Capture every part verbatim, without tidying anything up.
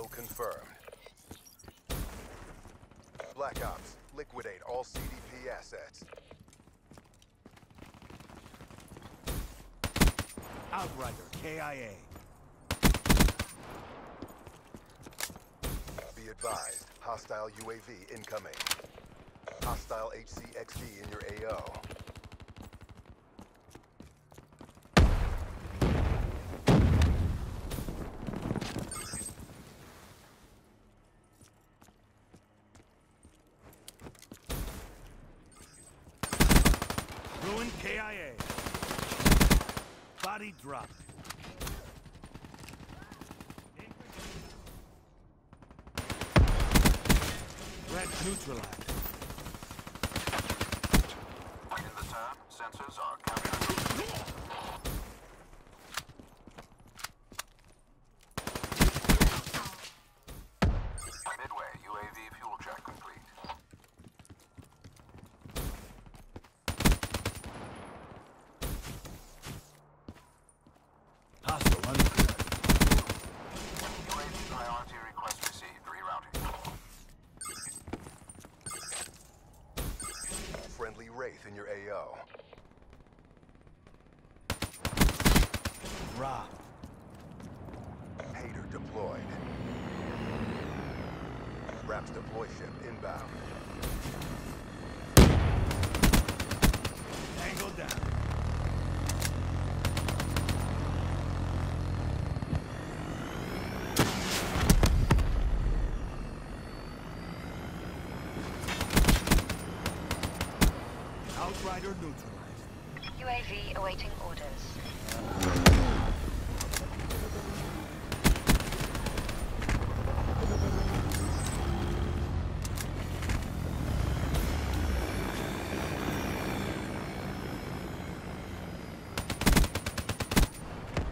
Kill confirmed. Black Ops, liquidate all C D P assets. Outrider, K I A. Be advised, hostile U A V incoming. Hostile H C X V in your A O. Ruined K I A. Body dropped. Red neutralized. In the turn, sensors are counting. Midway, U A V fuel check complete. Hostile unclear. U A V priority request received. Rerouting. Friendly Wraith in your A O. R A P. Hater deployed. R A P's deploy ship inbound. Tango down. Outrider neutralized. U A V awaiting orders.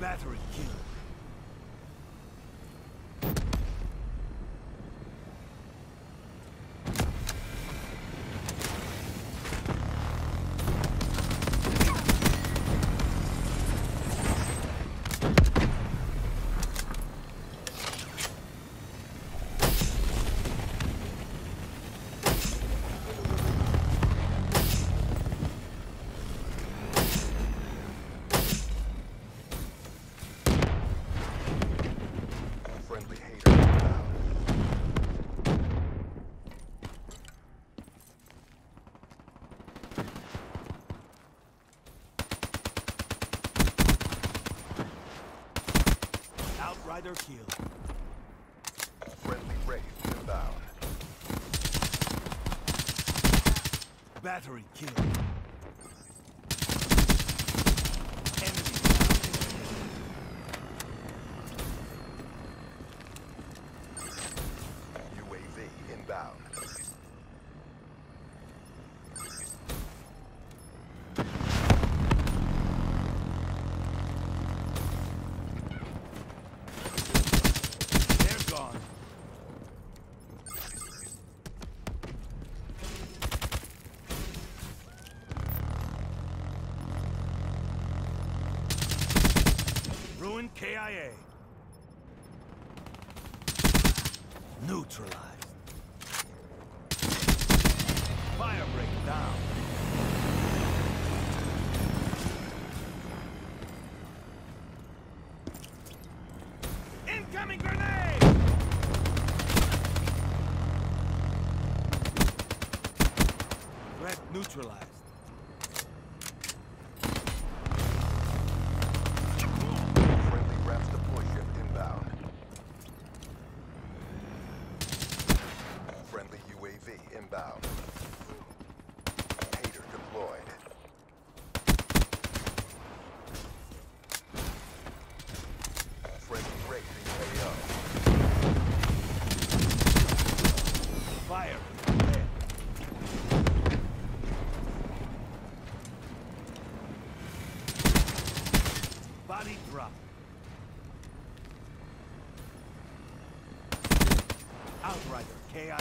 Battery kill. Outrider kill. Friendly Wraith inbound. Battery kill. Enemy down. U A V inbound. K I A. Neutralized. Fire break down. Incoming grenade! Threat neutralized. U A V inbound. Hater deployed. Friendly Wraith A O. Fire. Body drop. Outrider K I A.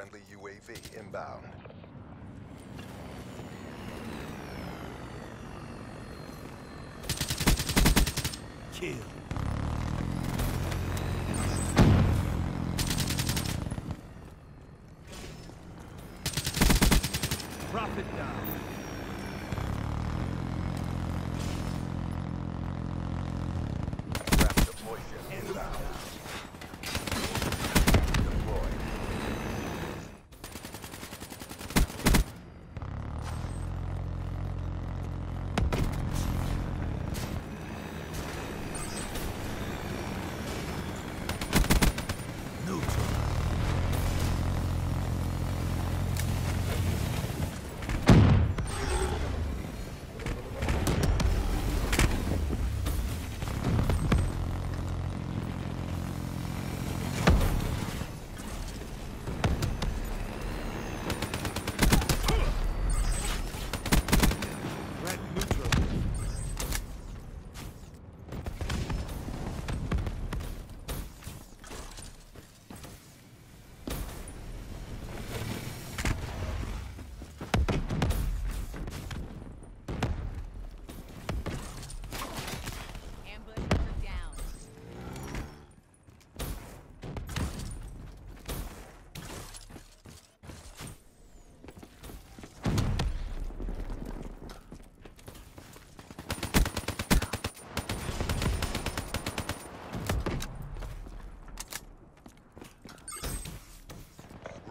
friendly U A V inbound. Kill. Drop it down.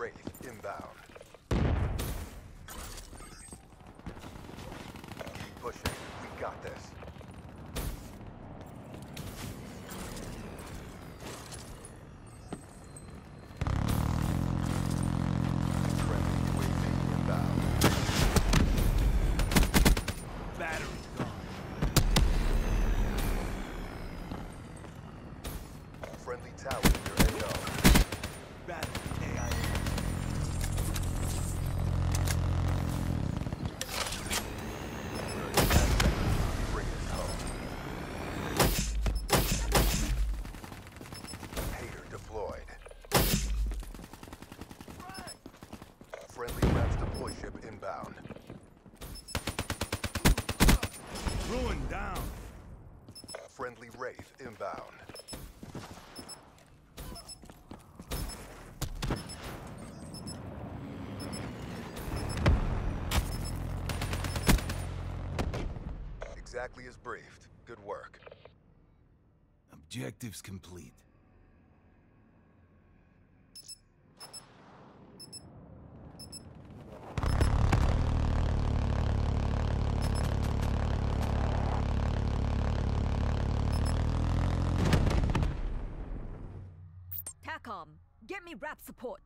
Wraith inbound. Exactly as briefed. Good work. Objectives complete. TACOM, get me RAP support.